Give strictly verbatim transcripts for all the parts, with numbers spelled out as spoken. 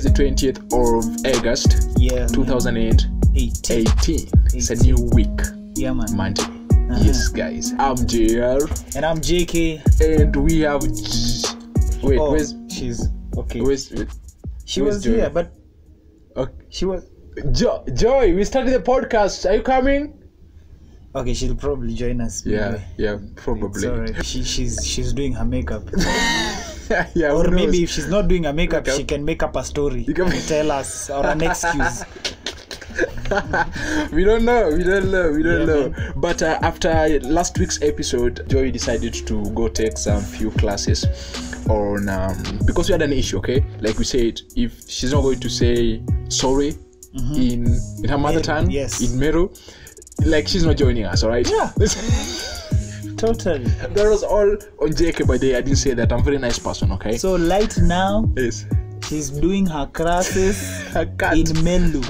is the twentieth of August, yeah, twenty eighteen. It's a new week. Yeah, man. Monday. Uh-huh. Yes, guys. I'm J R. And I'm J K. And we have... G wait, oh, where's... She's... Okay. Where's... where's she where's was Joy? Here, but... Okay. She was... Jo Joy, we started the podcast. Are you coming? Okay, she'll probably join us. Yeah, maybe. Yeah, probably. Right. She, she's she's doing her makeup. Yeah, or maybe if she's not doing her makeup, makeup, she can make up a story and tell us, or an excuse. we don't know, we don't know, we don't yeah, know. Man. But uh, after last week's episode, Joy decided to go take some few classes on um, because we had an issue. Okay, like we said, if she's not going to say sorry mm-hmm. in in her mother tongue, yes, in Meru. Like, she's not joining us, alright? Yeah. Totally. That was all on J K, by the way. I didn't say that. I'm a very nice person, okay? So, right now, yes, she's doing her classes in Melu.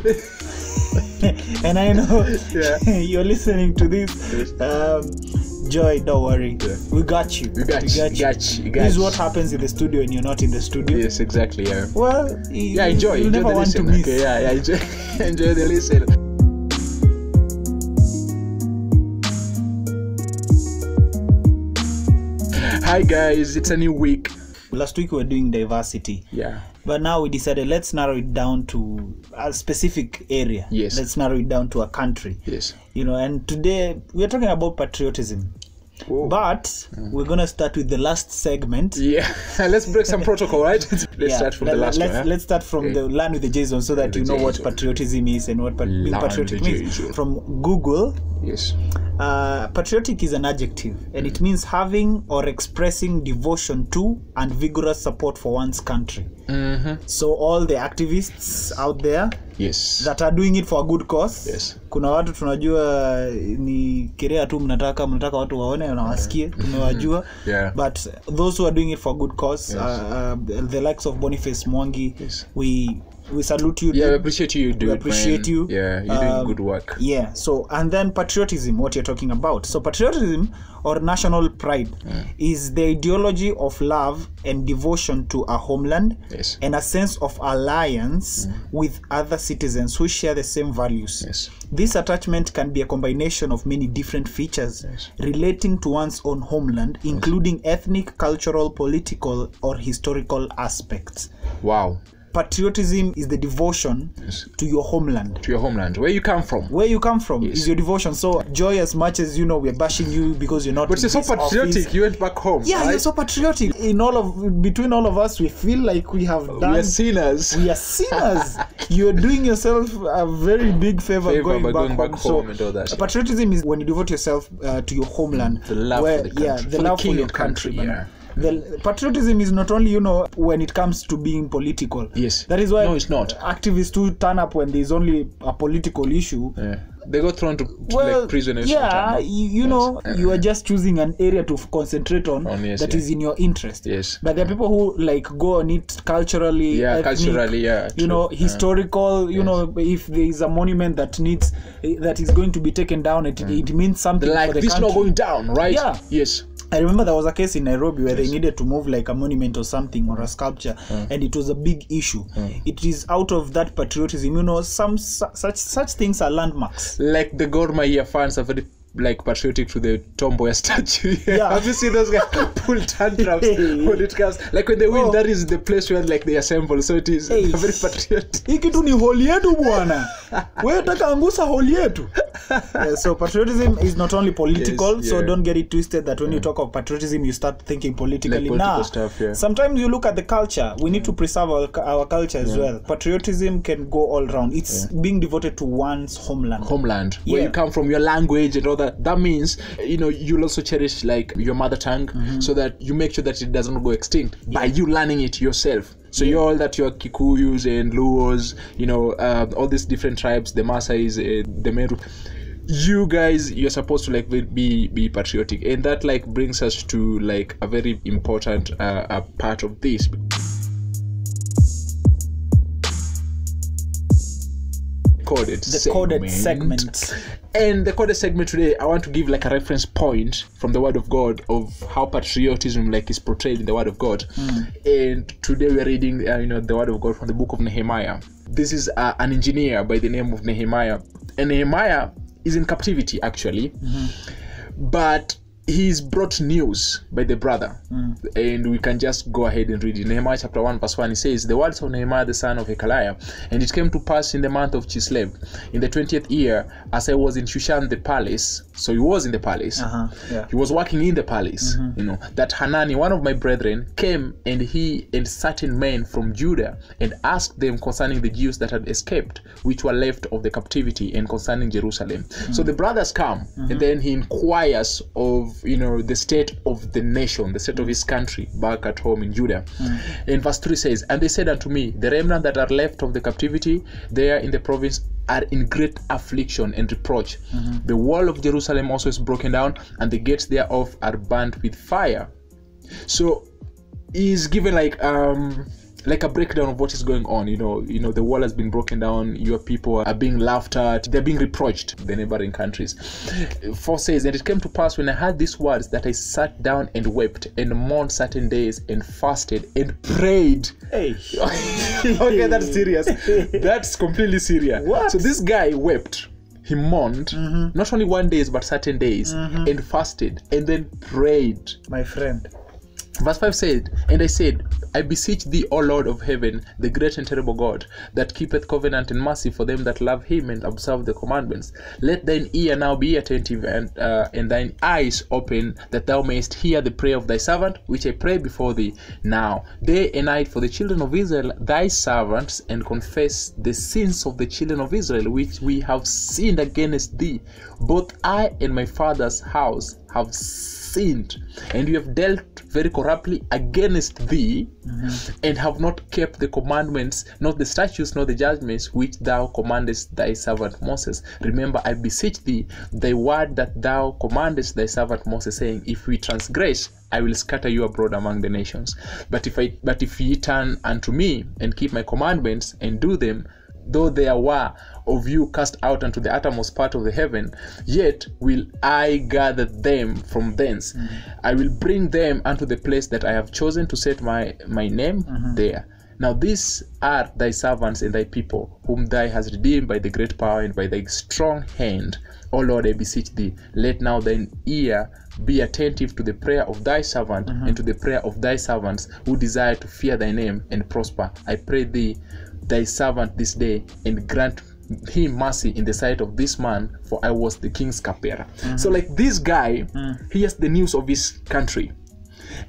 And I know yeah. you're listening to this. Um, Joy, don't worry. Yeah. We got you. We got, we got, you, you. got you. This is what happens in the studio when you're not in the studio. Yes, exactly. Yeah. Well, yeah, enjoy. You never the want listen. to miss. Okay, yeah, yeah, enjoy, enjoy the listen. Hi guys, it's a new week. Last week we were doing diversity. Yeah. But now we decided let's narrow it down to a specific area. Yes. Let's narrow it down to a country. Yes. You know, and today we're talking about patriotism. Whoa. But mm. we're going to start with the last segment. Yeah. Let's break some protocol, right? Let's yeah. start from let, the last let's, one. Huh? Let's start from okay. the land with the Jason so that you know what patriotism is and what being patriotic means. From Google. Yes. Uh, patriotic is an adjective and mm. it means having or expressing devotion to and vigorous support for one's country. Mm-hmm. So all the activists out there yes. that are doing it for a good cause. Yes. Kuna watu tunajua ni kirea tu mnataka mnataka watu waone na wasikie tunawajua. Yeah. But those who are doing it for a good cause yes. uh, uh, the likes of Boniface Mwangi yes. we We salute you. Yeah, dude. we appreciate you. Dude, we appreciate man. you. Yeah, you're um, doing good work. Yeah. So, and then patriotism, what you're talking about. So, patriotism or national pride mm. is the ideology of love and devotion to our homeland yes. and a sense of alliance mm. with other citizens who share the same values. Yes. This attachment can be a combination of many different features yes. relating to one's own homeland, including yes. ethnic, cultural, political, or historical aspects. Wow. Patriotism is the devotion yes. to your homeland. To your homeland. Where you come from. Where you come from yes. is your devotion. So, Joy, as much as you know, we're bashing you because you're not. But you're so patriotic. Office. You went back home. Yeah, right? You're so patriotic. In all of between all of us, we feel like we have done. We are sinners. We are sinners. You're doing yourself a very big favor, favor going, back going back home. home so, and all that, yeah. Patriotism is when you devote yourself uh, to your homeland. The love where, for the country. Yeah, the for love the for your country. country yeah. The patriotism is not only, you know, when it comes to being political. Yes. That is why no, it's not. activists do turn up when there is only a political issue. Yeah. They got thrown to, to well, like prison. Yeah, you, you yes. know, mm-hmm. you are just choosing an area to concentrate on oh, yes, that yeah. is in your interest. Yes. But there are people who like go on it culturally. Yeah, ethnic, culturally, yeah. True. You know, historical, yeah. you yes. know, if there is a monument that needs, that is going to be taken down, it, mm. it means something like for the this country. Not going down, right? Yeah. Yes. I remember there was a case in Nairobi where yes. they needed to move like a monument or something or a sculpture mm. and it was a big issue. Mm. It is out of that patriotism. You know, some su such such things are landmarks. Like the Gor Mahia fans are very like patriotic to the tomboy statue. Yeah. Have you seen those guys pull tantrums when it comes? Like when they win, oh. that is the place where like they assemble. So it is hey. very patriotic. Ikitu ni holi yetu bwana. Wewe utakaangusa holi yetu. Yeah, so patriotism is not only political. Yes, yeah. So don't get it twisted that when mm. you talk of patriotism, you start thinking politically. Like nah, stuff, yeah. sometimes you look at the culture. We need to preserve our, our culture as yeah. well. Patriotism can go all round. It's yeah. being devoted to one's homeland. Homeland, yeah. where you come from, your language and all that. That means you know you'll also cherish like your mother tongue, mm-hmm. so that you make sure that it doesn't go extinct yeah. by you learning it yourself. So yeah. you're all that your Kikuyus and Luos, you know, uh, all these different tribes, the Maasais, uh, the Meru. You guys, you're supposed to like be be patriotic, and that like brings us to like a very important uh, a part of this. coded the segment. Coded segment. And the coded segment today, I want to give like a reference point from the Word of God of how patriotism like is portrayed in the Word of God. Mm. And today we are reading, uh, you know, the Word of God from the book of Nehemiah. This is uh, an engineer by the name of Nehemiah, and Nehemiah is in captivity actually, mm-hmm. but he's brought news by the brother, mm. and we can just go ahead and read it. Nehemiah chapter one verse one, it says, "The words of Nehemiah the son of Hekaliah, and it came to pass in the month of Chislev, in the twentieth year, as I was in Shushan the palace," so he was in the palace, uh-huh. yeah. he was working in the palace, mm-hmm. you know, "that Hanani, one of my brethren, came, and he and certain men from Judah, and asked them concerning the Jews that had escaped, which were left of the captivity, and concerning Jerusalem." Mm-hmm. So the brothers come, mm-hmm. and then he inquires of, you know, the state of the nation, the state of his country back at home in Judah. Mm. And verse three says, "And they said unto me, the remnant that are left of the captivity there in the province are in great affliction and reproach. Mm-hmm. The wall of Jerusalem also is broken down, and the gates thereof are burnt with fire." So he's given like um like a breakdown of what is going on. You know, you know, the wall has been broken down, your people are being laughed at, they're being reproached, the neighboring countries. Four says, "And it came to pass, when I heard these words, that I sat down and wept, and mourned certain days, and fasted, and prayed." Hey. Okay, that's serious. That's completely serious. What? So this guy wept, he mourned, mm-hmm. not only one days, but certain days, mm-hmm. and fasted, and then prayed. My friend. Verse five said, "And I said, I beseech thee, O Lord of heaven, the great and terrible God, that keepeth covenant and mercy for them that love him and observe the commandments. Let thine ear now be attentive, and uh, and thine eyes open, that thou mayest hear the prayer of thy servant, which I pray before thee now, day and night, for the children of Israel, thy servants, and confess the sins of the children of Israel, which we have sinned against thee. Both I and my father's house have sinned, and we have dealt very corruptly against thee, mm-hmm. and have not kept the commandments, not the statutes, not the judgments, which thou commandest thy servant Moses. Remember, I beseech thee, thy word that thou commandest thy servant Moses, saying, if we transgress, I will scatter you abroad among the nations. But if I, but if ye turn unto me, and keep my commandments, and do them, though there were of you cast out unto the uttermost part of the heaven, yet will I gather them from thence. Mm-hmm. I will bring them unto the place that I have chosen to set my, my name mm-hmm. there. Now these are thy servants and thy people, whom thou hast redeemed by the great power and by thy strong hand. O Lord, I beseech thee, let now thine ear be attentive to the prayer of thy servant, mm-hmm. and to the prayer of thy servants, who desire to fear thy name and prosper. I pray thee, thy servant this day, and grant him mercy in the sight of this man, for I was the king's cupbearer." Mm-hmm. So like this guy, mm. hears the news of his country,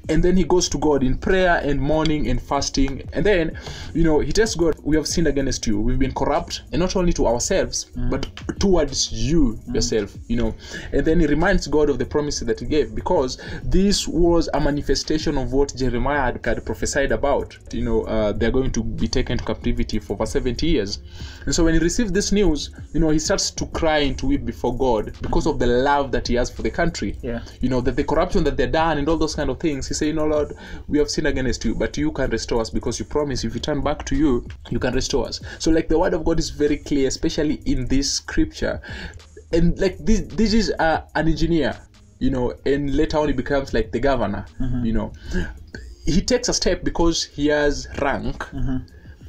and then he goes to God in prayer and mourning and fasting, and then, you know, he tells God, we have sinned against you, we've been corrupt, and not only to ourselves, mm-hmm. but towards you mm-hmm. yourself, you know. And then he reminds God of the promises that he gave, because this was a manifestation of what Jeremiah had, had prophesied about. You know, uh, they're going to be taken to captivity for over seventy years. And so when he received this news, you know, he starts to cry and to weep before God because of the love that he has for the country. Yeah. You know, that the corruption that they've done and all those kind of things, he said, "No, Lord, we have sinned against you, but you can restore us, because you promise if we turn back to you, you can restore us." So like the word of God is very clear, especially in this scripture. And like this this is uh, an engineer, you know, and later on he becomes like the governor, mm-hmm. you know. He takes a step because he has rank, mm-hmm.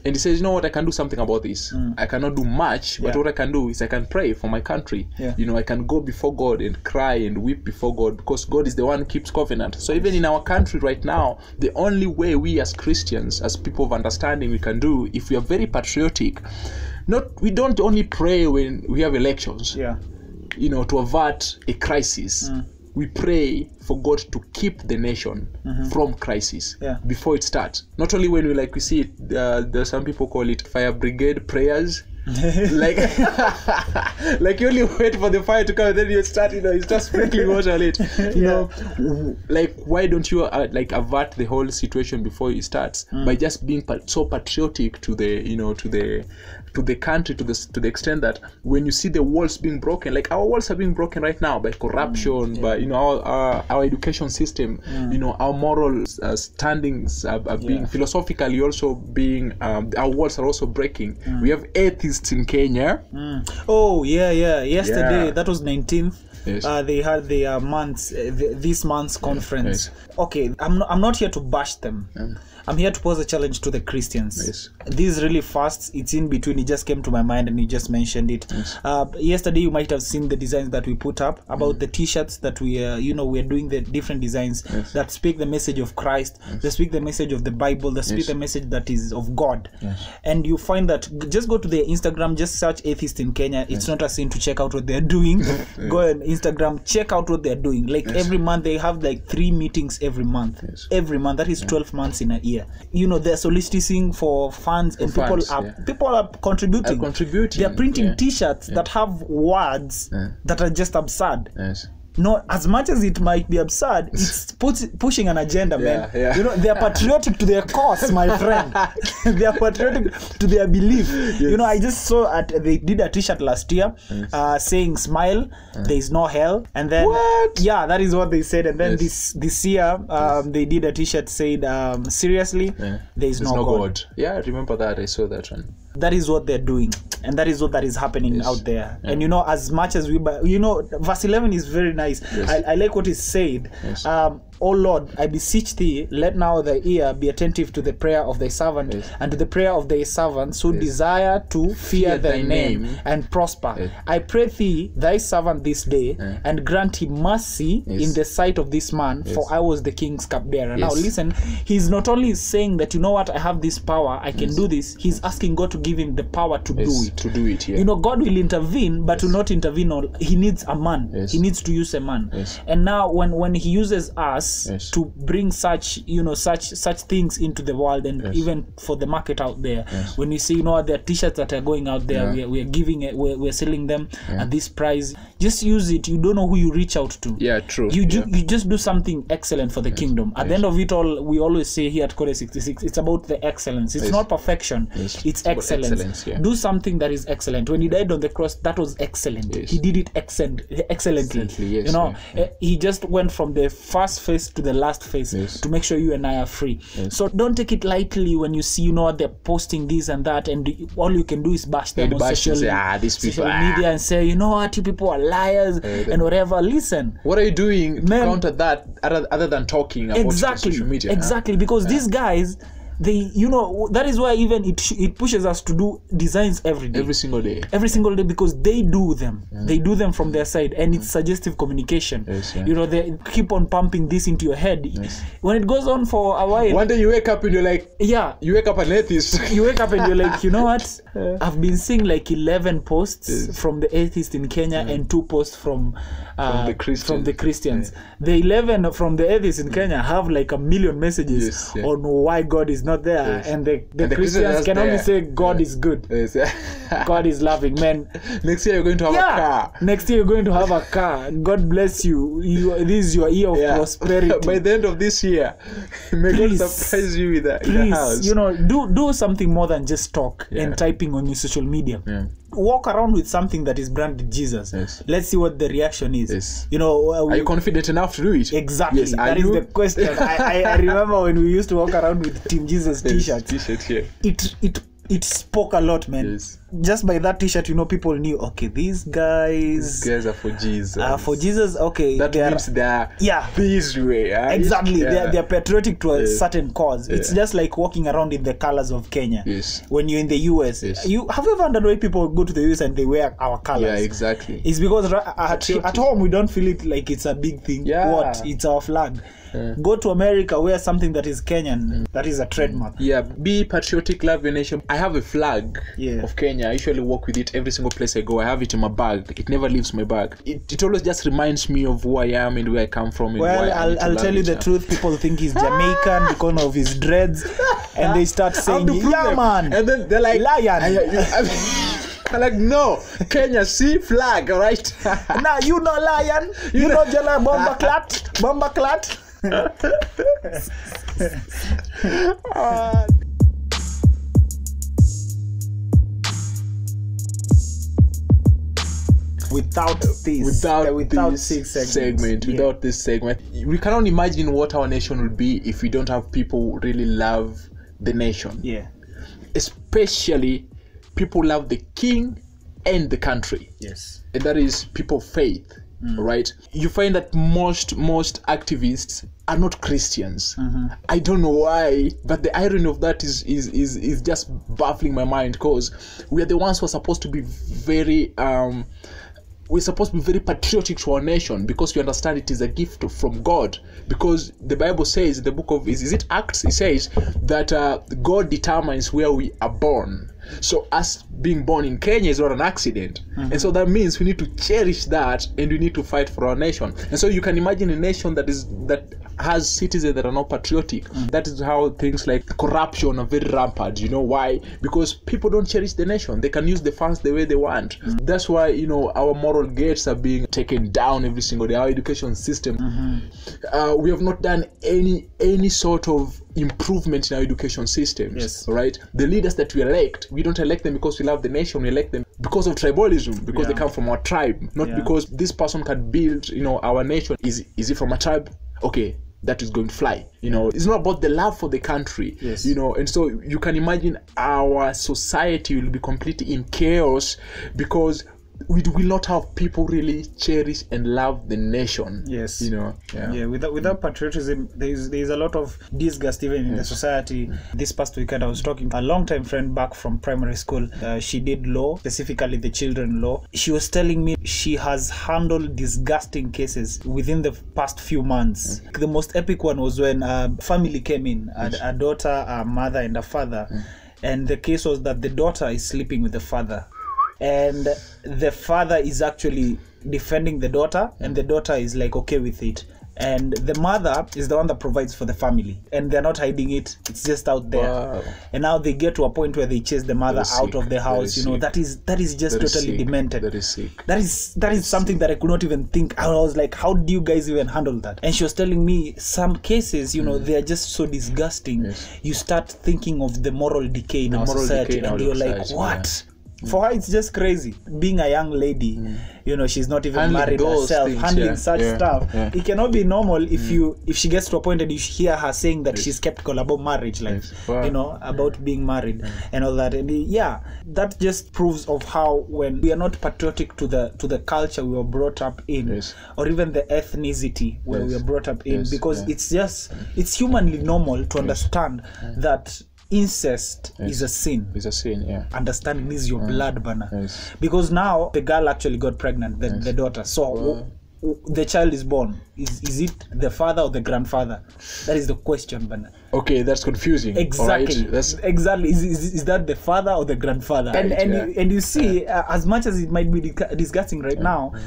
and he says, you know what, I can do something about this. Mm. I cannot do much, but yeah. what I can do is I can pray for my country. Yeah. You know, I can go before God and cry and weep before God, because God is the one who keeps covenant. So even in our country right now, the only way we as Christians, as people of understanding, we can do, if we are very patriotic, not we don't only pray when we have elections, yeah. you know, to avert a crisis. Mm. We pray for God to keep the nation mm-hmm. from crisis yeah. before it starts. Not only when we like we see it, uh, there are some people call it fire brigade prayers. like, like you only wait for the fire to come, and then you start, you know, you start sprinkling water on it. You yeah. know, like why don't you uh, like avert the whole situation before it starts mm. by just being so patriotic to the, you know, to the to the country to the to the extent that when you see the walls being broken, like our walls are being broken right now by corruption, mm, yeah. by you know our our, our education system, mm. you know our moral uh, standings are, are being yeah. philosophically also being um, our walls are also breaking. Mm. We have atheists in Kenya. Mm. Oh yeah, yeah. Yesterday yeah. that was nineteenth. Yes. Uh, they had their uh, months, uh, th this month's conference. Yes. Okay, I'm not, I'm not here to bash them. Mm. I'm here to pose a challenge to the Christians. Yes. This is really fast. It's in between. It just came to my mind and you just mentioned it. Yes. Uh, yesterday, you might have seen the designs that we put up about mm. the T-shirts that we, uh, you know, we're doing the different designs yes. that speak the message of Christ. Yes. They speak the message of the Bible. They speak yes. the message that is of God. Yes. And you find that, just go to their Instagram, just search atheists in Kenya. It's yes. not a sin to check out what they're doing. yes. Go on Instagram, check out what they're doing. Like yes. every month, they have like three meetings every month. Yes. Every month. That is yes. twelve months in a year. Yeah. You know, they're soliciting for funds and for people funds, are yeah. people are contributing. Are contributing. They're printing yeah. T-shirts yeah. that have words yeah. that are just absurd. Yes. No, as much as it might be absurd, it's put, pushing an agenda, yeah, man. Yeah. You know, they are patriotic to their cause, my friend. They are patriotic to their belief. Yes. You know, I just saw at they did a T-shirt last year, yes. uh, saying "Smile, yes. there is no hell." And then, what? yeah, that is what they said. And then yes. this this year, um, yes. they did a T-shirt said, um, "Seriously, yeah. there is no, no God. God." Yeah, I remember that. I saw that one. That is what they're doing, and that is what that is happening yes. out there. Yeah. And you know, as much as we, you know, verse eleven is very nice. Yes. I, I like what is said. Yes. Um, "Oh Lord, I beseech thee, let now thy ear be attentive to the prayer of thy servant yes. and to the prayer of thy servants who yes. desire to fear, fear thy name, name and prosper. Yes. I pray thee, thy servant this day, yes. and grant him mercy yes. in the sight of this man, yes. for I was the king's cupbearer." Yes. Now listen, he's not only saying that, you know what, I have this power, I can yes. do this. He's asking God to give him the power to yes. do it. To do it, yeah. You know, God will intervene, but yes. will not intervene. All, he needs a man. Yes. He needs to use a man. Yes. And now when, when he uses us, Yes. to bring such, you know, such such things into the world, and yes. even for the market out there, yes. when you see, you know, there are T-shirts that are going out there, yeah. we're we giving it, we're, we're selling them yeah. at this price. Just use it. You don't know who you reach out to. Yeah, true. You yeah. you just do something excellent for the yes. kingdom. At yes. the end of it all, we always say here at Code sixty-six, it's about the excellence. It's yes. not perfection. Yes. It's excellence. excellence yeah. Do something that is excellent. When he died on the cross, that was excellent. Yes. He did it excellent, excellently. Excellently yes, you know, yeah, yeah. he just went from the first phase to the last phase yes. to make sure you and I are free. Yes. So don't take it lightly when you see, you know, they're posting this and that, and all you can do is bash them yeah, on bash social, say, ah, these people, social media ah. and say, you know what, you people are liars yeah, and whatever. Listen, what are you doing to man, counter that other, other than talking about exactly, social media? Exactly, huh? because yeah. these guys, they, you know, that is why even it sh it pushes us to do designs every day, every single day, every single day, because they do them, yeah. they do them from their side, and it's suggestive communication. Yes, yeah. You know, they keep on pumping this into your head. Yes. When it goes on for a while, one day you wake up and you're like, yeah, you wake up an atheist. You wake up and you're like, you know what? Yeah. I've been seeing like eleven posts yes. from the atheists in Kenya yeah. and two posts from uh, from the Christians. From the, Christians. Yeah. the eleven from the atheists in Kenya have like a million messages yes, yeah. on why God is not there yes. and the, the, and the Christians, Christians can there. only say God yeah. is good yes. God is loving, man. Next year you're going to have yeah. a car. Next year you're going to have a car. God bless you, you this is your year of yeah. prosperity. By the end of this year, may please, God surprise you with that. Please, house. you know, do do something more than just talk yeah. and typing on your social media. yeah. Walk around with something that is branded Jesus. Yes. Let's see what the reaction is. Yes. You know, uh, we, are you confident enough to do it? Exactly. Yes, that you? is the question. I, I, I remember when we used to walk around with Team Jesus yes, T-shirts. T-shirt, yeah. It it it spoke a lot, man. Yes. Just by that T-shirt, you know, people knew. Okay, these guys, these guys are for Jesus. Uh, for Jesus, okay. That they means are, they are yeah. this way. Right? Exactly. Yeah. They are, they are patriotic to a yes. certain cause. Yeah. It's just like walking around in the colors of Kenya. Yes. When you're in the U S, yes. you have you ever wondered why people go to the U S and they wear our colors? Yeah, exactly. It's because at, at home we don't feel it like it's a big thing. Yeah. What? It's our flag. Yeah. Go to America, wear something that is Kenyan. Mm. That is a trademark. Yeah. Be patriotic, love your nation. I have a flag yeah. of Kenya. I usually walk with it every single place I go. I have it in my bag. It never leaves my bag. It, it always just reminds me of who I am and where I come from. And well, I'll, I'll tell you the truth. People think he's Jamaican because of his dreads, and they start saying, "Yeah, them. man," and then they're like, "Lion." I, I, I'm like, no, Kenya, see, flag, all right? Now you know, lion. You know, Jela bomba clat, bomba clat. uh, without this, without, uh, without this segment, segment yeah. without this segment, we cannot imagine what our nation would be if we don't have people who really love the nation. Yeah, especially people love the king and the country. Yes, and that is people of faith. Mm. Right, you find that most most activists are not Christians. Mm-hmm. I don't know why, but the irony of that is is is, is just baffling my mind, because we are the ones who are supposed to be very um we're supposed to be very patriotic to our nation, because we understand it is a gift from God, because the Bible says, the book of is, is it Acts, it says that uh, God determines where we are born. So us being born in Kenya is not an accident. Mm-hmm. And so that means we need to cherish that, and we need to fight for our nation. And so you can imagine a nation that is that has citizens that are not patriotic. Mm-hmm. That is how things like corruption are very rampant. You know why? Because people don't cherish the nation. They can use the funds the way they want. Mm-hmm. That's why, you know, our moral gates are being taken down every single day. Our education system, mm-hmm. uh, we have not done any any sort of improvement in our education systems. Yes. Right, the leaders that we elect, we don't elect them because we love the nation. We elect them because of tribalism, because yeah. they come from our tribe, not yeah. because this person can build, you know, our nation. Is is it from a tribe? Okay, that is going to fly. You know, it's not about the love for the country. Yes. You know, and so you can imagine our society will be completely in chaos, because we will not have people really cherish and love the nation. Yes, you know. Yeah, yeah, without without patriotism, there is there is a lot of disgust even in yes. the society. This past weekend, I was talking to a long-time friend back from primary school. Uh, she did law, specifically the children law. She was telling me she has handled disgusting cases within the past few months. Mm. The most epic one was when a family came in, a, a daughter, a mother, and a father, mm. and the case was that the daughter is sleeping with the father. And the father is actually defending the daughter, and the daughter is like okay with it. And the mother is the one that provides for the family, and they're not hiding it. It's just out there. Wow. And now they get to a point where they chase the mother out of the house. You know, that is that is just totally demented. That is sick. That is that is something that I could not even think. I was like, how do you guys even handle that? And she was telling me some cases, you know, mm. they are just so disgusting. Yes. You start thinking of the moral decay in our society, and you're like, what? Yeah. For her, it's just crazy. Being a young lady, mm. you know, she's not even handling married herself, things, handling yeah, such yeah, stuff. Yeah. It cannot be normal if mm. you if she gets to a point and you hear her saying that yes. she's skeptical about marriage life, yes. wow. you know, about yeah. being married yeah. and all that. And yeah, that just proves of how when we are not patriotic to the to the culture we were brought up in, yes. or even the ethnicity where yes. we were brought up in, yes. because yeah. it's just it's humanly normal to understand yes. that. Incest yes. is a sin. It's a sin, yeah. Understanding is your yeah. blood burner. Yes. Because now the girl actually got pregnant, the, yes. the daughter. So wow. w- w- the child is born. Is is it the father or the grandfather? That is the question, burner. Okay, that's confusing. Exactly. Right. That's... Exactly. Is, is is that the father or the grandfather? And right, and, yeah. you, and you see, yeah. uh, as much as it might be disgusting right yeah. now, yeah.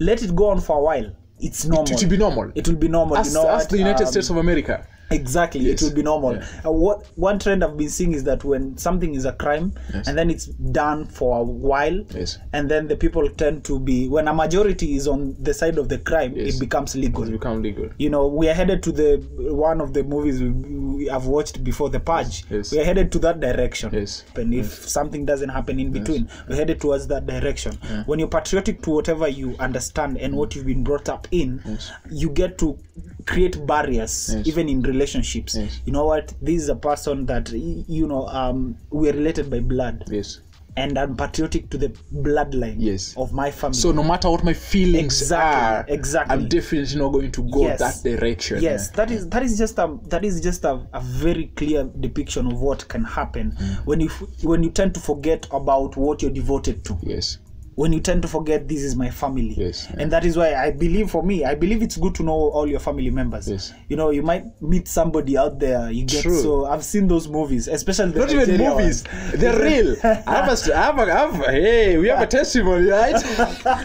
let it go on for a while. It's normal. It will be normal. It will be normal. As, you know, as the United um, States of America. Exactly, yes. it will be normal. Yeah. Uh, what one trend I've been seeing is that when something is a crime, yes. and then it's done for a while, yes. and then the people tend to be, when a majority is on the side of the crime, yes. it becomes legal. It becomes legal. You know, we are headed to the one of the movies we, we have watched before, The Purge. Yes. Yes. We are headed to that direction. Yes. And if yes. something doesn't happen in between, yes. we're headed towards that direction. Yeah. When you're patriotic to whatever you understand and what you've been brought up in, yes. you get to create barriers, yes. even in relationships. Yes. You know what? This is a person that, you know, um, we're related by blood. Yes. And I'm patriotic to the bloodline yes. of my family. So no matter what my feelings exactly, are, exactly. I'm definitely not going to go yes. that direction. Yes, yeah. that is that is just a that is just a, a very clear depiction of what can happen mm. when you when you tend to forget about what you're devoted to. Yes. When you tend to forget, this is my family. Yes, yeah. And that is why I believe, for me, I believe it's good to know all your family members. Yes. You know, you might meet somebody out there, you get True. So, I've seen those movies, especially the Not Nigeria even movies, ones. They're real. I have a, I have a, I have a, hey, we have a testimony, right?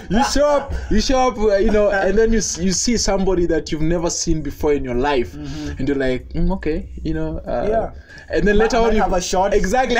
You show up, you show up, you know, and then you you see somebody that you've never seen before in your life. Mm-hmm. And you're like, mm, okay, you know. Uh, yeah. And then later I, on, you have a shot. Exactly.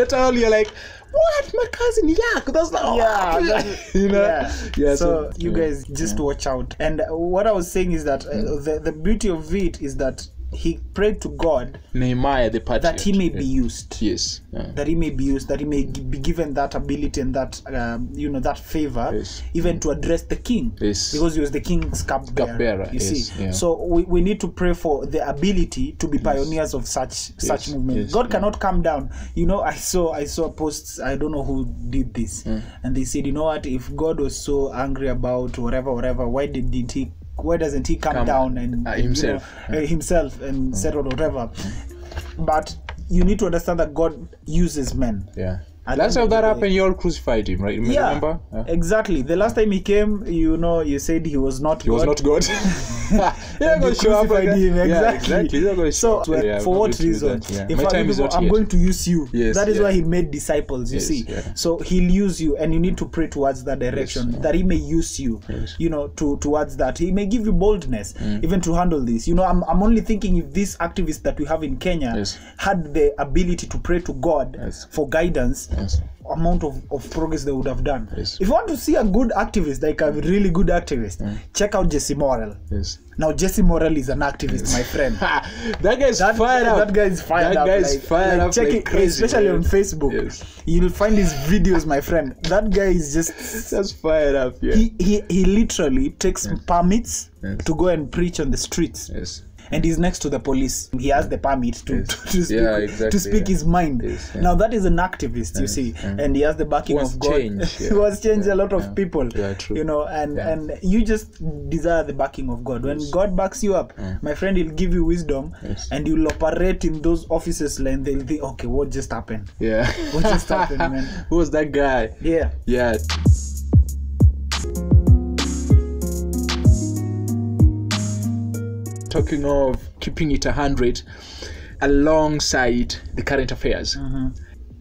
Later on, you're like, what, my cousin? Yeah, that's not yeah, that's, you know. Yeah. Yeah, so, so you yeah, guys just yeah. watch out. And what I was saying is that uh, mm. the the beauty of it is that he prayed to God, Nehemiah, the patriot, that he may be used. Yes. Yeah. That he may be used, that he may be given that ability and that, um, you know, that favor, yes, even to address the king. Yes. Because he was the king's cupbearer, bearer, you yes. see. Yeah. So we, we need to pray for the ability to be pioneers yes. of such such yes. movements. Yes. God yeah. cannot come down. You know, I saw I saw posts, I don't know who did this, yeah. and they said, you know what, if God was so angry about whatever, whatever, why didn't he why doesn't he come, come down and uh, himself you know, uh, himself and settle whatever? But you need to understand that God uses men. Yeah. And last time that happened, you all crucified him, right? You yeah, remember? Yeah, exactly. The last time he came, you know, you said he was not he God. He was not God. You're going to show up again. Him. Exactly. Yeah, exactly. So, so yeah, for what reason? Yeah. If I'm, people, I'm going to use you. Yes, that is yeah. why he made disciples, you yes, see. Yeah. So he'll use you, and you need to pray towards that direction, yes, that he may use you, yes. you know, to towards that. He may give you boldness, mm. even to handle this. You know, I'm, I'm only thinking if these activists that we have in Kenya yes. had the ability to pray to God yes. for guidance, yes. amount of, of progress they would have done. Yes. If you want to see a good activist, like a really good activist, mm. check out Jesse Morrell. Yes. Now Jesse Morrell is an activist, yes. my friend. That guy is that, fired that, up. That guy is fired that up. That guy is like, fired like up check like it, crazy, especially man. on Facebook. Yes. You'll find his videos, my friend. That guy is just just fired up. Yeah. He he he literally takes yes. permits yes. to go and preach on the streets. Yes. And he's next to the police. He has the permit to, yes. to, to speak, yeah, exactly, to speak yeah. his mind. Yes, yeah. Now that is an activist, yes, you see, yeah. and he has the backing was of God. Change, yeah. He was changed yeah, a lot yeah. of people, yeah, true. you know, and, yeah. and you just desire the backing of God. When yes. God backs you up, yeah. my friend, he'll give you wisdom yes. and you'll operate in those offices and they'll think, okay, what just happened? Yeah. What just happened, man? Who was that guy? Yeah. Yeah. Talking of keeping it a hundred alongside the current affairs, mm-hmm.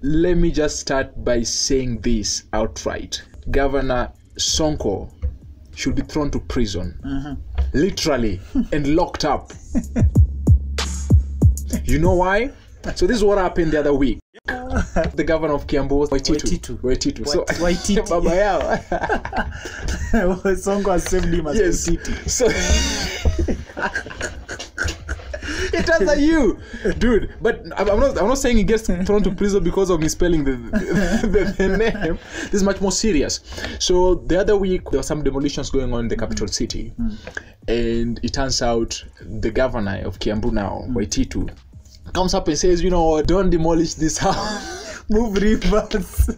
let me just start by saying this outright. Governor Sonko should be thrown to prison, mm-hmm. literally, and locked up. You know why? So this is what happened the other week. The governor of Kiambu, Waititu. Waititu. Waititu. So, Waititu. Baba yao. Sonko has saved him as yes. Waititu. So... It has a U, dude. But I'm not. I'm not saying he gets thrown to prison because of misspelling the the, the, the name. This is much more serious. So the other week there were some demolitions going on in the capital mm-hmm. city, mm-hmm. and it turns out the governor of Kiambu now, mm-hmm. Waititu, comes up and says, you know, don't demolish this house. Move rivers.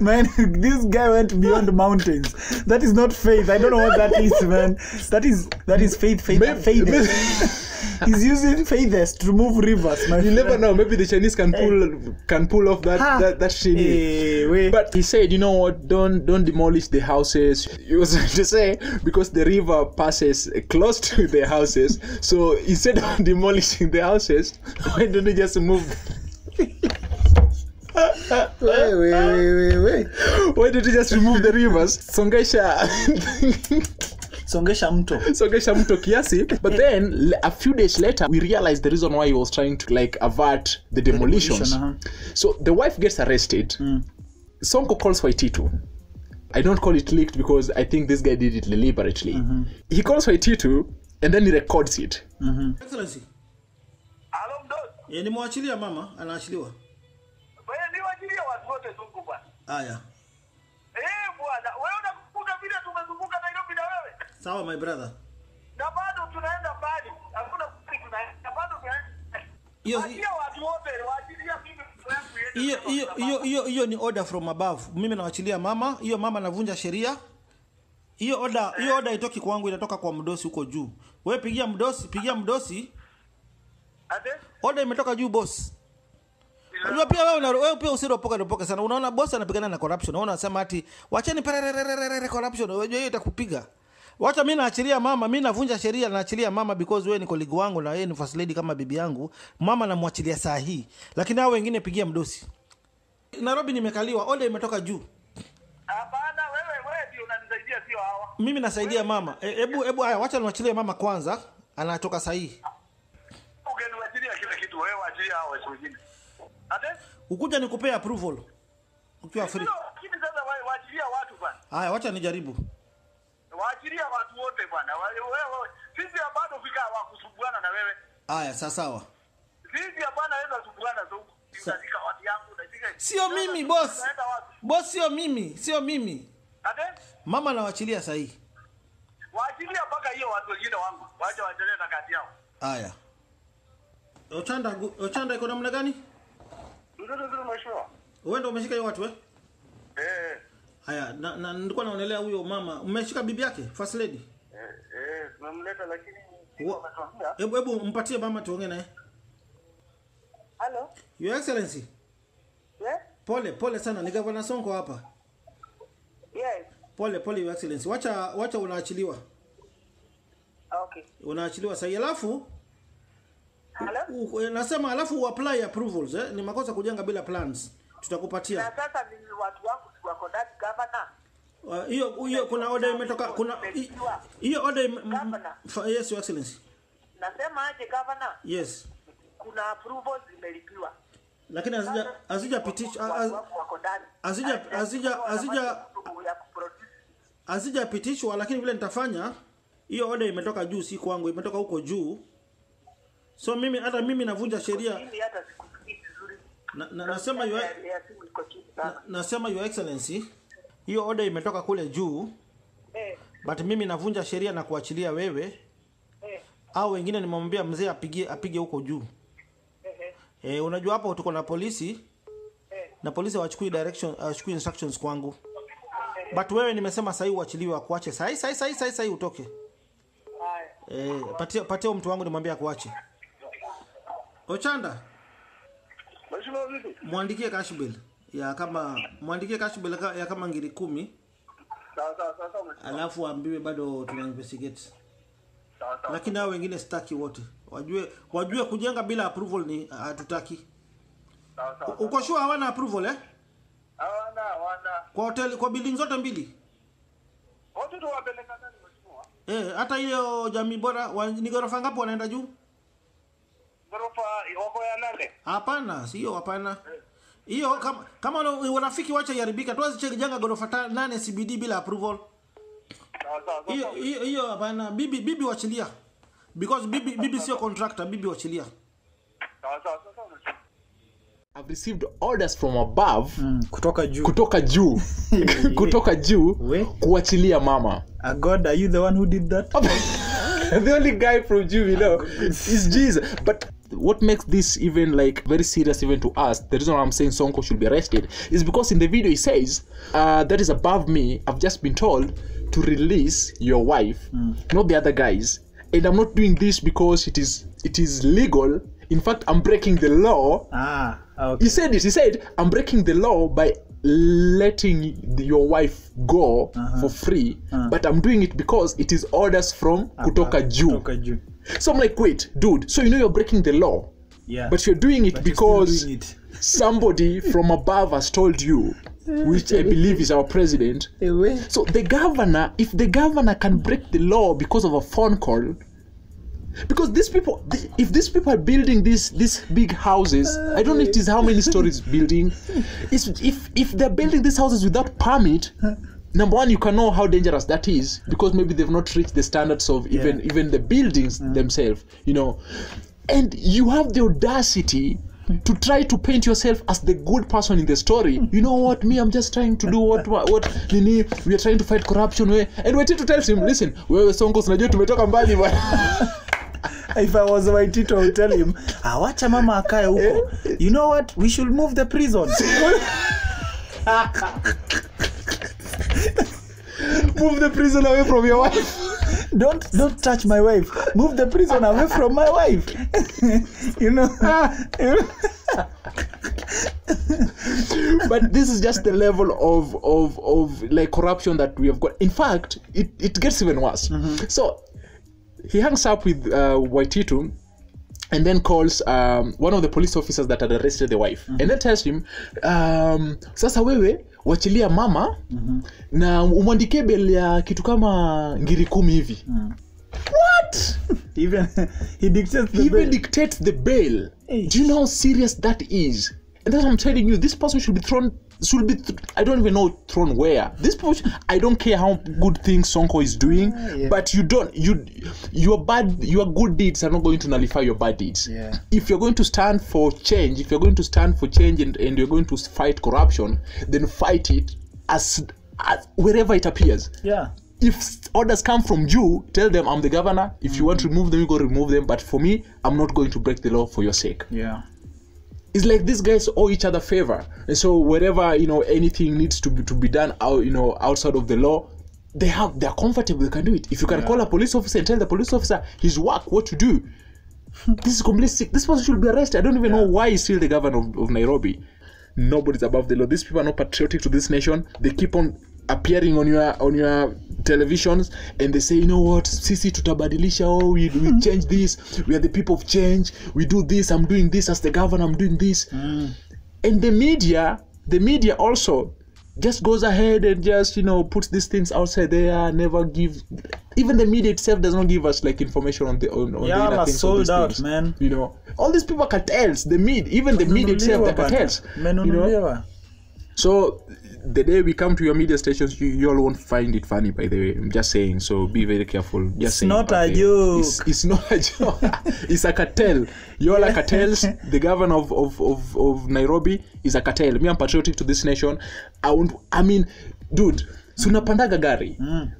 Man, this guy went beyond mountains. That is not faith. I don't know what that is, man. That is that is faith. Faith. Maybe, faith. Maybe. He's using faith to move rivers. My you friend. Never know. Maybe the Chinese can pull can pull off that ha. that, that shit. Hey, but he said, you know what? Don't don't demolish the houses. He was to say because the river passes close to the houses. So instead of demolishing the houses, why don't you just move? wait, wait, wait, wait, wait. Why did you just remove the rivers? Songesha. Songesha mto. Songesha mto kiasi. But then, a few days later, we realized the reason why he was trying to, like, avert the demolitions. The demolition, uh-huh. So, the wife gets arrested. Mm. Sonko calls Waititu. I don't call it leaked because I think this guy did it deliberately. Mm-hmm. He calls Waititu and then he records it. Mm-hmm. Excellency. Nimwachilia mama, anaachiliwa. Ah, yeah. Sawa, my brother. Hiyo ni order from above. Mimi naachilia mama, hiyo mama navunja sheria. Hiyo order, hiyo order itoki kwangu, inatoka kwa mdosi huko juu. Wewe pigia mdosi, pigia mdosi. Order imetoka juu boss. Unajua pia wewe wewe pia usiro poka poka sana. Unaona boss anapigana na corruption. Unaona anasema ati wacheni pererererere corruption. Unajua hiyo itakupiga. Wacha mimi naachilia mama, mimi navunja sheria naachilia mama because wewe ni colleague wangu na wewe ni first lady kama bibi yangu. Mama namwachilia saa hii. Lakini hao wengine pigia mdosi. Nairobi nimekaliwa, order imetoka juu. Hapana wewe wewe ndio unanisaidia sio hawa. Mimi nasaidia mama. Hebu hebu haya wacha niachilie mama kwanza. Anatoka saa hii. Ungeniachilia kile kitu wewe waachilia hao wengine. Ukuja nikupea approval ukiwa free. Haya, wacha nijaribu. waachilia watu wote bwana. Wewe sisi bado fika wakusumbuana na wewe. Haya sasa sawa. Sisi hapana naweza kusumbuana tu. Unazika watu yangu unazika. Sio mimi boss. Boss sio mimi, sio mimi. Ade? Mama nawaachilia sahihi. Waachilia mpaka hiyo watu wengine wangu. Waache waendelee na kazi yao. Haya. Ochanda Ochanda iko namna gani? Ndio ndio ndio mashua. Wewe ndio umeshika hiyo watu eh? Eh. Haya, na, na nilikuwa naonelea huyo mama, umeshika bibi yake, first lady? Eh, eh, tunamleta lakini ametuambia. Hebu hebu mpatie mama tuongee naye. Hello. Your Excellency. Yeah? Pole, pole sana, ni Governor Sonko hapa. Yes. Pole, pole Your Excellency. Wacha wacha unaachiliwa. Okay. Unaachiliwa sasa alafu Hello? Nasema alafu apply approvals eh, ni makosa kujenga bila plans. Tutakupatia. Na sasa ni watu wangu wako ndani governor. Hiyo uh, hiyo kuna order imetoka kuna hiyo order governor. Yes Your Excellency. Nasema aje governor? Yes. Kuna approvals zimelipiwa. Lakini azija azija pitishwa wako ndani. Azija azija azija azija pitishwa lakini vile nitafanya hiyo order imetoka juu si kwangu imetoka huko juu. So mimi hata mimi navunja sheria. Na, na, nasema your na, nasema Your Excellency hiyo order imetoka kule juu eh, but mimi navunja sheria na kuachilia wewe eh, au wengine nimwambia mzee apige apige huko juu eh, eh, unajua hapo tuko na polisi eh, na polisi hawachukui direction hawachukui instructions kwangu eh, but wewe nimesema sasa uachiliwe akuache sasa sasa sasa sasa utoke eh, eh patia patia mtu wangu nimwambia akuache Ochanda muandikie cash bill ya kama muandikie cash bill ya kama ngiri kumi. Sawa sawa sawa. Alafu ambiwe bado tuna investigate. Sawa sawa. Lakini hao wengine sitaki wote. Wajue wajue kujenga bila approval ni hatutaki. Sawa sawa. Uko sure hawana approval eh? Hawana hawana. Kwa hotel kwa building zote mbili. Wote tu wapeleka ndani mheshimiwa. Eh hata hiyo jamii bora ni gorofa ngapi wanaenda juu? Gorofa wako ya nane. Hapana, sio hapana. Hiyo kama kama urafiki wacha yaribika, tuanze check janga gorofa nane C B D bila approval. Hiyo hiyo hapana, bibi bibi wachilia. Because bibi bibi sio contractor, bibi wachilia. I've received orders from above mm, kutoka juu kutoka juu kutoka juu kuachilia mama. Ah God, are you the one who did that? The only guy from Jew, you know, is Jesus. But what makes this even like very serious even to us, the reason I'm saying Sonko should be arrested is because in the video he says, uh, that is above me, I've just been told to release your wife, mm. not the other guys. And I'm not doing this because it is it is legal. In fact, I'm breaking the law. Ah, okay. He said this, he said, I'm breaking the law by letting the, your wife go uh-huh. for free, uh-huh. but I'm doing it because it is orders from uh-huh. kutoka juu. So I'm like, wait, dude, so you know you're breaking the law, yeah, but you're doing it but because doing it. Somebody from above has told you, which I believe is our president. So the governor, if the governor can break the law because of a phone call, because these people, if these people are building these these big houses, I don't know it is how many stories building. It's, if if they're building these houses without permit, number one, you can know how dangerous that is because maybe they've not reached the standards of even yeah. even the buildings mm. themselves, you know. And you have the audacity to try to paint yourself as the good person in the story. You know what? Me, I'm just trying to do what what, what Nini, we are trying to fight corruption. We, and Waititu tells him, listen, wewe Sonko tunajua tumetoka mbali bwana. If I was Waititu, I would tell him, ah, wacha mama akae huko. You know what? We should move the prison. Move the prison away from your wife. Don't don't touch my wife. Move the prison away from my wife. You know. But this is just the level of of of like corruption that we have got. In fact, it it gets even worse. Mm-hmm. So he hangs up with uh, Waititu and then calls um, one of the police officers that had arrested the wife. Mm-hmm. And then tells him, um, sasa wewe, wachilia mama, mm-hmm. na umwandike bill ya kitu kama ngiri kumi hivi. Mm. What? Even, he dictates the he even bail. Dictates the bail. Hey. Do you know how serious that is? And that's what I'm telling you. This person should be thrown. Should be. Th I don't even know thrown where. This person. I don't care how good things Sonko is doing, yeah, yeah. but you don't. You, your bad, your good deeds are not going to nullify your bad deeds. Yeah. If you're going to stand for change, if you're going to stand for change, and, and you're going to fight corruption, then fight it as, as wherever it appears. Yeah. If orders come from you, tell them I'm the governor. If mm-hmm. you want to remove them, you go remove them. But for me, I'm not going to break the law for your sake. Yeah. It's like these guys owe each other favor, and so wherever you know anything needs to be to be done out you know outside of the law, they have they're comfortable. They can do it. If you can yeah. call a police officer and tell the police officer his work, what to do, this is completely sick. This person should be arrested. I don't even yeah. know why he's still the governor of, of Nairobi. Nobody's above the law. These people are not patriotic to this nation. They keep on appearing on your on your televisions and they say, you know what, sisi tutabadilisha, oh we, we change this, we are the people of change, we do this, I'm doing this as the governor, I'm doing this. Mm. And the media, the media also just goes ahead and just, you know, puts these things outside there, never give, even the media itself does not give us like information on the on, on yeah, the inner things, sold out, things. Man. You know, all these people are cartels, the mid, even the media itself, the cartels. You know? So the day we come to your media stations, you, you all won't find it funny, by the way. I'm just saying, so be very careful. Just it's, saying, not okay. it's, it's not a joke. It's not a joke. It's a cartel. You all are cartels. The governor of, of, of, of Nairobi is a cartel. Me, I'm patriotic to this nation. I won't, I mean, dude, sunapandaga gari. Mm.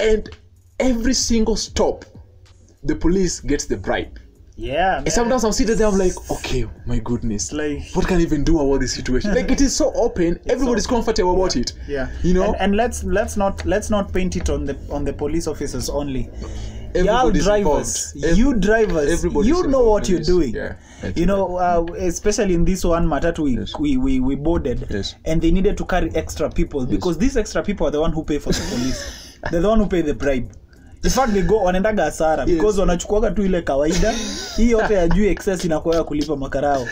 And every single stop, the police gets the bribe. Yeah, man. And sometimes I'm sitting there, I'm like, okay, my goodness, like, what can I even do about this situation? Like, it is so open, everybody's so comfortable about yeah, it. Yeah, you know. And, and let's let's not let's not paint it on the on the police officers only. Y'all drivers, Every, you drivers, everybody you know what you're doing. Yeah, you know, uh, especially in this one matter we, yes. we we we boarded, yes. and they needed to carry extra people yes. because these extra people are the one who pay for the police. They're the one who pay the bribe. In fact, they go wanaendaga hasara because yes. wanachukuaga tu ile kawaida hii yote ya juu excess inakuwa ya kulipa makarao.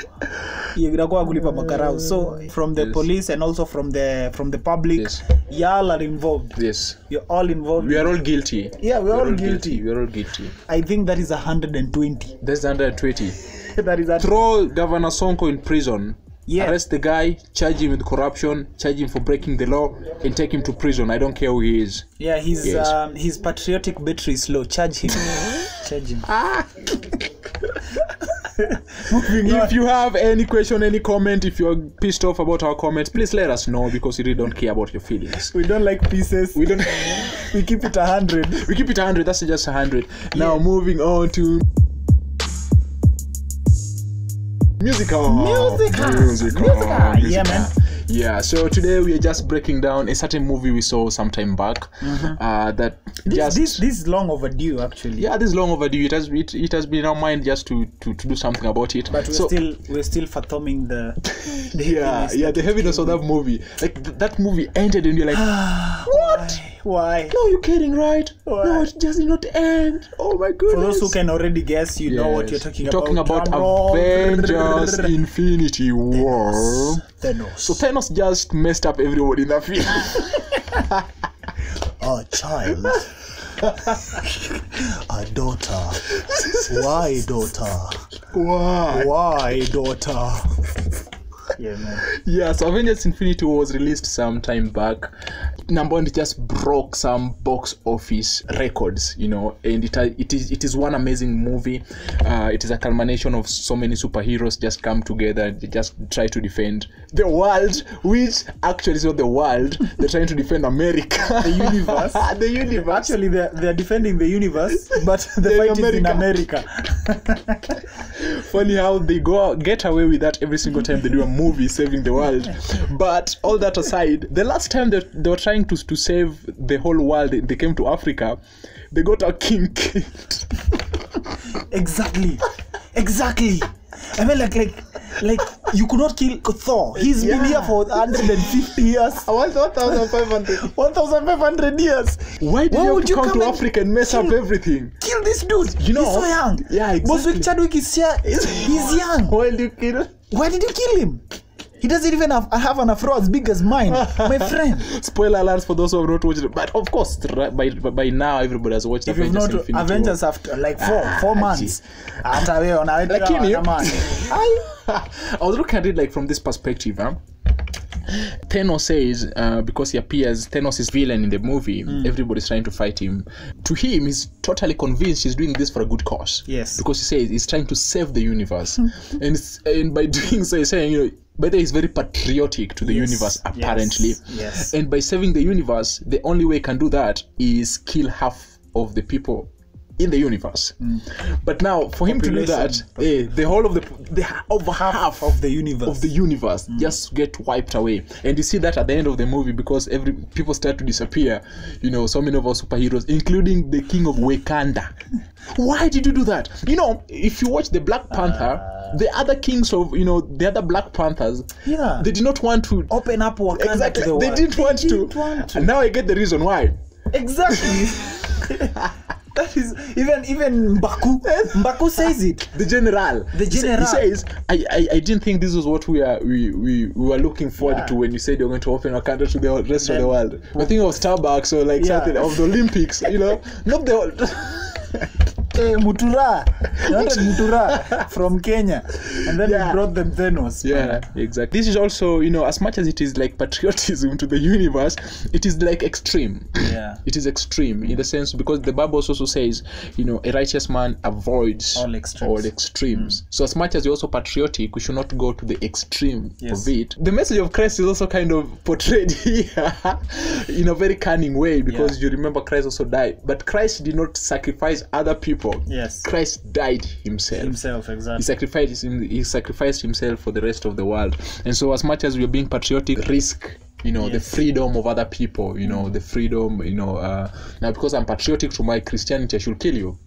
Inakuwa kulipa makarao. So from the yes. police and also from the from the public, yes. y'all are involved. Yes. You're all involved. We are all guilty. Yeah, we are all, all guilty. guilty. We are all guilty. I think that is one hundred twenty. That's one hundred twenty. That is throw Governor Sonko in prison. Yeah. Arrest the guy, charge him with corruption, charge him for breaking the law, and take him to prison. I don't care who he is. Yeah, his yes. um, his patriotic battery is low. Charge him. Charge him. Ah. If you have any question, any comment, if you're pissed off about our comments, please let us know because we really don't care about your feelings. We don't like pieces. We don't. We keep it a hundred. We keep it a hundred. That's just a hundred. Yeah. Now moving on to. Musical. Musical. Musical. Musical. Musical. Yeah, man. Yeah, so today we are just breaking down a certain movie we saw some time back. Mm-hmm. uh, that this, just, this this is long overdue, actually. Yeah, this is long overdue. It has it, it has been in our mind just to, to, to do something about it. But we're so, still we're still fathoming the, the yeah yeah the heaviness of that movie. Like th that movie ended and you're like, what? Why? No, you're kidding, right? Why? No, it does not end. Oh my goodness! For those who can already guess, you yes. know what you're talking you're about. Talking about Drum Avengers Infinity War. Thanos. So Thanos just messed up everyone in that film. Our child, our daughter. Why, daughter? Why? Why, daughter? Yeah, man. Yeah, so Avengers Infinity War was released some time back. Number one, it just broke some box office records, you know, and it it is it is one amazing movie. Uh, it is a culmination of so many superheroes just come together and they just try to defend the world, which actually is not the world. They're trying to defend America, the universe, the universe. Actually, they're they're defending the universe, but the fight is in America. Funny how they go get away with that every single time they do a movie saving the world. But all that aside, the last time that they, they were trying to to save the whole world, they came to Africa, they got a king killed. Exactly, exactly. I mean, like like like you could not kill Thor. He's yeah. been here for one hundred fifty years. one thousand five hundred. one thousand five hundred years. Why did Why you, have to you come, come to Africa and mess kill, up everything? Kill this dude. You know, he's so young. Yeah, exactly. But Chadwick is here. He's young. Why did you kill? Why did you kill him? He doesn't even have, have an afro as big as mine, my friend. Spoiler alerts for those who have not watched it. But of course, right, by, by now, everybody has watched if Avengers not, Infinity Avengers War. After like four, ah, four months. Hata wewe unaenda kama I was looking at it like from this perspective, huh? Thanos says, uh, because he appears, Thanos is villain in the movie, mm. everybody's trying to fight him. To him, he's totally convinced he's doing this for a good cause. Yes. Because he says he's trying to save the universe. and, and by doing so, he's saying, you know, by the way, he's very patriotic to the yes. universe, apparently. Yes. Yes. And by saving the universe, the only way he can do that is kill half of the people in the universe. Mm. But now, for him to do that, eh, the whole of the, the over half, half of the universe of the universe mm. just get wiped away. And you see that at the end of the movie, because every people start to disappear. You know, so many of our superheroes, including the king of Wakanda. Why did you do that? You know, if you watch the Black Panther, uh, the other kings of, you know, the other Black Panthers, yeah, they did not want to open up Wakanda. Exactly, to the they, didn't, they want didn't want to. And now I get the reason why. Exactly. That is even even Mbaku. Mbaku says it. The general. The general. He says, I, I, I didn't think this was what we are we we, we were looking forward yeah. to when you said you're going to open Wakanda to the rest then, of the world. I think of Starbucks or like yeah. something of the Olympics, you know, not the. Hey, Mutura, Mutura from Kenya, and then yeah. he brought them Thanos. Yeah, but... exactly. This is also, you know, as much as it is like patriotism to the universe, it is like extreme. Yeah, it is extreme in the sense because the Bible also says, you know, a righteous man avoids all extremes. All extremes. Mm. So as much as we're also patriotic, we should not go to the extreme yes. of it. The message of Christ is also kind of portrayed here in a very cunning way because yeah. you remember Christ also died, but Christ did not sacrifice other people. Yes, Christ died himself. Himself, exactly. He sacrificed, he sacrificed himself for the rest of the world. And so, as much as we are being patriotic, risk, you know, yes. the freedom of other people, you know, the freedom, you know. Uh, now, because I'm patriotic to my Christianity, I should kill you.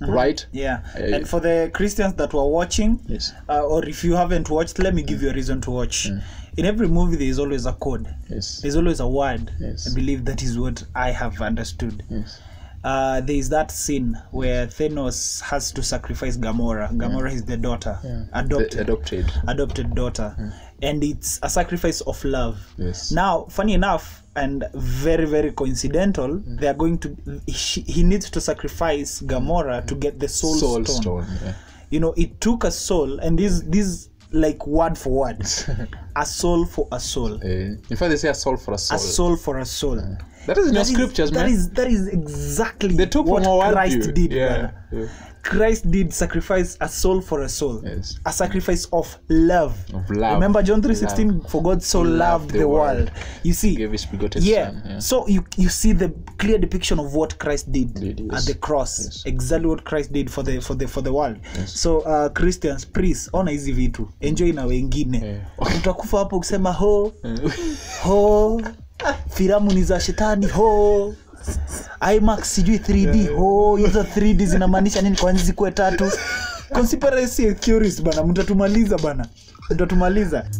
Uh-huh. Right? Yeah. Uh, and for the Christians that were watching, yes. uh, or if you haven't watched, let me give you a reason to watch. Mm. In every movie, there is always a code. Yes. There's always a word. Yes. I believe that is what I have understood. Yes. Uh, there is that scene where Thanos has to sacrifice Gamora. Gamora yeah. is the daughter, yeah. adopted, the adopted, adopted daughter, yeah. and it's a sacrifice of love. Yes. Now, funny enough, and very very coincidental, yeah. they are going to. He, he needs to sacrifice Gamora yeah. to get the soul, soul stone. stone yeah. You know, it took a soul, and this this. Like word for word, a soul for a soul. Yeah. In fact, they say a soul for a soul. A soul for a soul. Yeah. That is in your scriptures, man. That is that is exactly they took what Christ did. Yeah. Yeah. Christ did sacrifice a soul for a soul, yes. a sacrifice of love. Of love. Remember John three sixteen, for God so loved the world. world. You see, gave his begotten yeah. son. Yeah. So you you see the clear depiction of what Christ did, did yes. at the cross. Yes. Exactly what Christ did for the for the for the world. Yes. So uh, Christians, please, ona hizi vitu. Enjoy na wengine. Utakufa hapo ukisema ho ho filamu ni za shetani ho. IMAX sijui three D yeah. oh hizo three D zinamaanisha nini kwa nzi kwa tatu conspiracy theories bana mtatumaliza bana mtatumaliza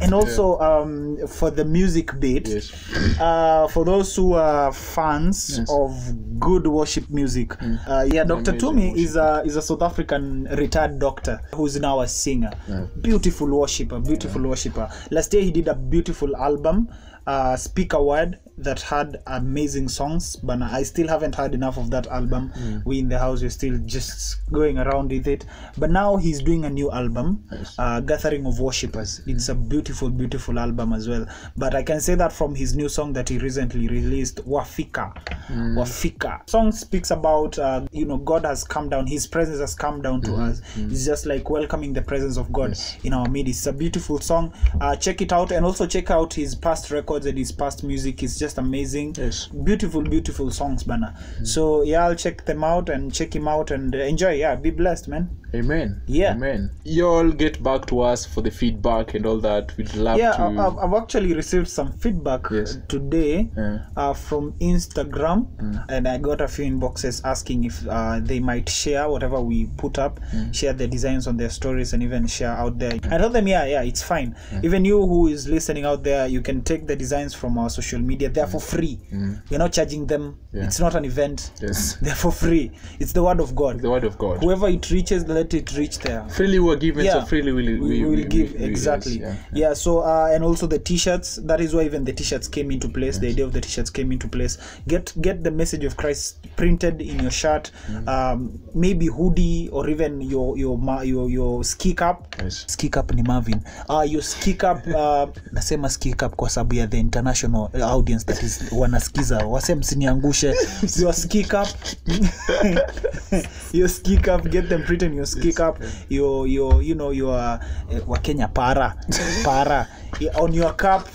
and also yeah. um for the music bit yes. uh for those who are fans yes. of good worship music mm. uh, yeah Doctor Tumi worship. is a is a South African retired doctor who's now a singer yeah. beautiful worshiper beautiful yeah. worshiper last year he did a beautiful album Uh, Speak a Word that had amazing songs, but I still haven't heard enough of that album. Mm. We in the house we're still just going around with it. But now he's doing a new album, yes. uh, Gathering of Worshippers. It's a beautiful, beautiful album as well. But I can say that from his new song that he recently released, Wafika. Mm. Wafika. Song speaks about uh, you know, God has come down. His presence has come down to mm. us. Mm. It's just like welcoming the presence of God yes. in our midst. It's a beautiful song. Uh, check it out, and also check out his past records. And his past music is just amazing. Yes. Beautiful, beautiful songs, Bana. Mm. So yeah, I'll check them out and check him out and uh, enjoy. Yeah, be blessed, man. Amen. Yeah. Amen. Y'all get back to us for the feedback and all that. We'd love yeah, to. Yeah, I've, I've actually received some feedback yes. today yeah. uh, from Instagram, mm. and I got a few inboxes asking if uh, they might share whatever we put up, mm. share the designs on their stories, and even share out there. Mm. I told them, yeah, yeah, it's fine. Mm. Even you who is listening out there, you can take the designs from our social media. They are for free. Mm. We're not charging them. Yeah. It's not an event. Yes. They're for free. It's the word of God. It's the word of God. Whoever it reaches, let let it reach there. Freely we're given, yeah. So freely we, we, we will we, give. We, exactly. We use, yeah. yeah. So uh, and also the T-shirts. That is why even the T-shirts came into place. Yes. The idea of the T-shirts came into place. Get get the message of Christ printed in your shirt. Mm-hmm. Um, maybe hoodie or even your your your your, your ski cap. Yes. Ski cap ni Marvin. Uh, your ski cap. Uh, nasema ski cap kwa sababu ya the international audience that is wanasikiza. Wasema msiniangushe. Your ski cap. Your ski cap. Get them printed. Your ski cap. Your your you know your uh, Wakenya para para on your cap.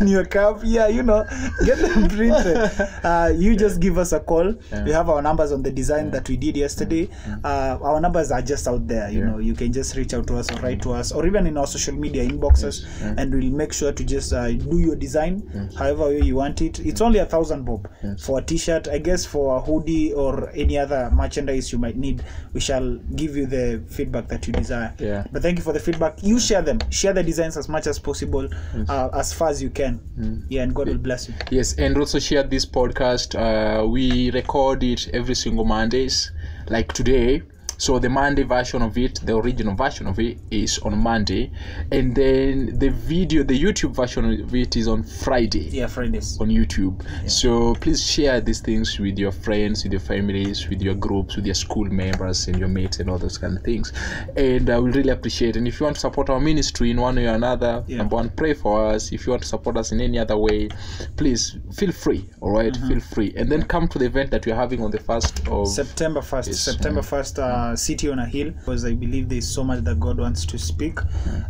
On your cap, yeah, you know, get them printed. Uh, you just give us a call. Yeah. We have our numbers on the design yeah. that we did yesterday. Uh, our numbers are just out there. You yeah. know, you can just reach out to us or write to us, or even in our social media inboxes, yes. yeah. and we'll make sure to just uh, do your design yes. however way you want it. It's only a thousand bob yes. for a T-shirt, I guess. For a hoodie or any other merchandise you might need, we shall give you the feedback that you desire. Yeah. But thank you for the feedback. You share them. Share the designs as much as possible, yes. uh, as far as you can. Mm. Yeah, and God will bless you. Yes, and also share this podcast. Uh, we record it every single Mondays, like today. So the Monday version of it, the original version of it, is on Monday, and then the video, the YouTube version of it, is on Friday. Yeah, Fridays on YouTube. Yeah. So please share these things with your friends, with your families, with your groups, with your school members, and your mates, and all those kind of things. And I will really appreciate. And if you want to support our ministry in one way or another, yeah. number one, pray for us. If you want to support us in any other way, please feel free. All right, mm-hmm. feel free, and then come to the event that we are having on the first of September first. Yes. September first. Uh, Uh, city on a hill, because I believe there's so much that God wants to speak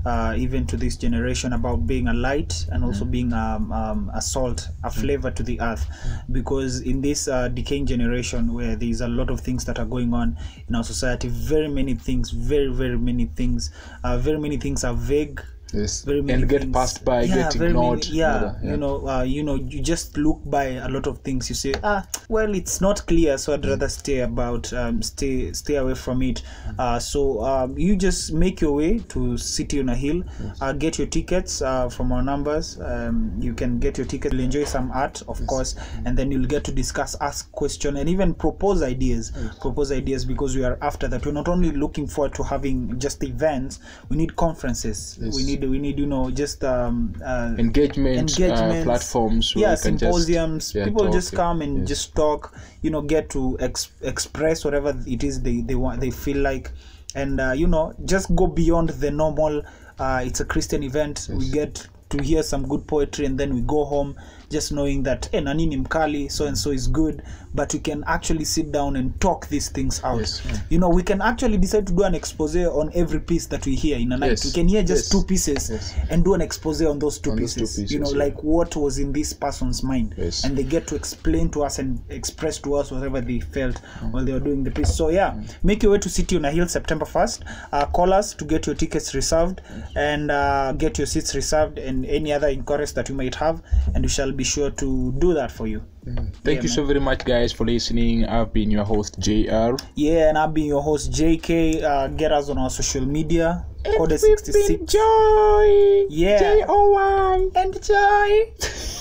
uh, even to this generation about being a light and also being um, um, a salt, a flavor to the earth, because in this uh, decaying generation where there's a lot of things that are going on in our society, very many things, very very many things uh, very many things are vague. Yes. Very many and get things. Passed by, yeah, get ignored. Many, yeah. Whether, yeah, you know, uh, you know, you just look by a lot of things. You say, ah, well, it's not clear, so I'd mm. rather stay about, um, stay, stay away from it. Mm. Uh, so um, you just make your way to City on a Hill. Yes. Uh, get your tickets uh, from our numbers. Um, you can get your tickets. You'll enjoy some art, of yes. course, mm. and then you'll get to discuss, ask questions, and even propose ideas. Yes. Propose ideas, because we are after that. We're not only looking forward to having just events. We need conferences. Yes. We need. We need, you know, just um, uh, engagement uh, platforms, yeah, symposiums. Just, yeah, people talk, just come and yes. just talk, you know, get to ex express whatever it is they, they want, they feel like, and uh, you know, just go beyond the normal. Uh, it's a Christian event. Yes. We get to hear some good poetry, and then we go home just knowing that hey, Nanini Mkali so and so is good, but we can actually sit down and talk these things out. Yes. You know, we can actually decide to do an expose on every piece that we hear in a night. Yes. We can hear just yes. two pieces yes. and do an expose on those two, on pieces. Those two pieces. You know, yeah. like what was in this person's mind, yes. and they get to explain to us and express to us whatever they felt mm. while they were doing the piece. So yeah, mm. make your way to City on a Hill September first. Uh, call us to get your tickets reserved yes. and uh, get your seats reserved and any other inquiries that you might have, and we shall be sure to do that for you. Mm. Thank yeah, you man. So very much, guys, for listening. I've been your host J R. Yeah, and I've been your host J K. Uh, get us on our social media. And Code sixty-six. Joy. Yeah. J O Y. And joy.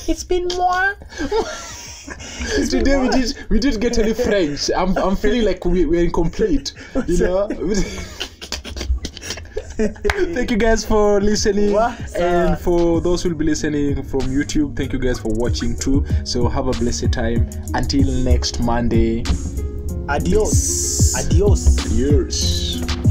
It's been more. Today we did we did get any French. I'm I'm feeling like we we're incomplete. You know. Thank you guys for listening. What's and up? For those who will be listening from YouTube, thank you guys for watching too. So have a blessed time until next Monday. Adios. Peace. Adios. Adios.